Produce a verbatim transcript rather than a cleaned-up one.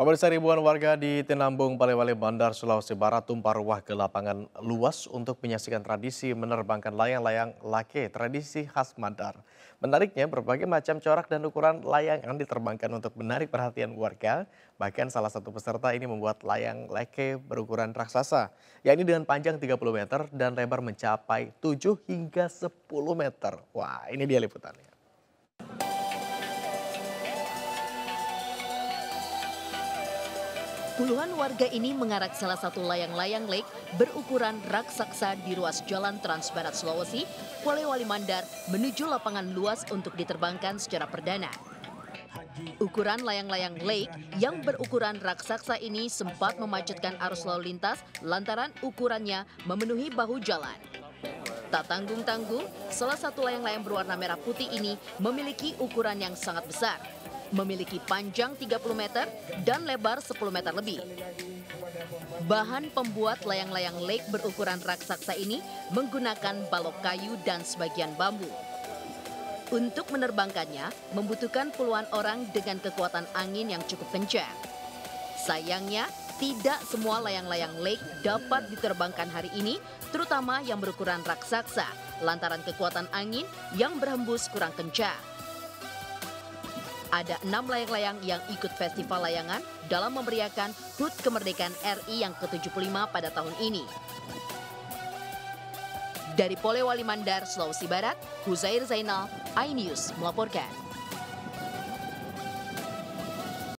Pemirsa, ribuan warga di Tinambung, Polewali Mandar, Sulawesi Barat tumpah ruah ke lapangan luas untuk menyaksikan tradisi menerbangkan layang-layang lake, tradisi khas Mandar. Menariknya, berbagai macam corak dan ukuran layang yang diterbangkan untuk menarik perhatian warga. Bahkan salah satu peserta ini membuat layang lake berukuran raksasa, yakni dengan panjang tiga puluh meter dan lebar mencapai tujuh hingga sepuluh meter. Wah, ini dia liputannya. Puluhan warga ini mengarak salah satu layang-layang lake berukuran raksasa di ruas jalan Trans Barat Sulawesi, Polewali Mandar, menuju lapangan luas untuk diterbangkan secara perdana. Ukuran layang-layang lake yang berukuran raksasa ini sempat memacetkan arus lalu lintas lantaran ukurannya memenuhi bahu jalan. Tak tanggung-tanggung, salah satu layang-layang berwarna merah putih ini memiliki ukuran yang sangat besar. Memiliki panjang tiga puluh meter dan lebar sepuluh meter lebih. Bahan pembuat layang-layang lake berukuran raksasa ini menggunakan balok kayu dan sebagian bambu. Untuk menerbangkannya membutuhkan puluhan orang dengan kekuatan angin yang cukup kencang. Sayangnya, tidak semua layang-layang lake dapat diterbangkan hari ini, terutama yang berukuran raksasa, lantaran kekuatan angin yang berhembus kurang kencang. Ada enam layang-layang yang ikut festival layangan dalam memeriahkan H U T Kemerdekaan R I yang ke tujuh puluh lima pada tahun ini. Dari Polewali Mandar, Sulawesi Barat, Huzair Zainal, iNews melaporkan.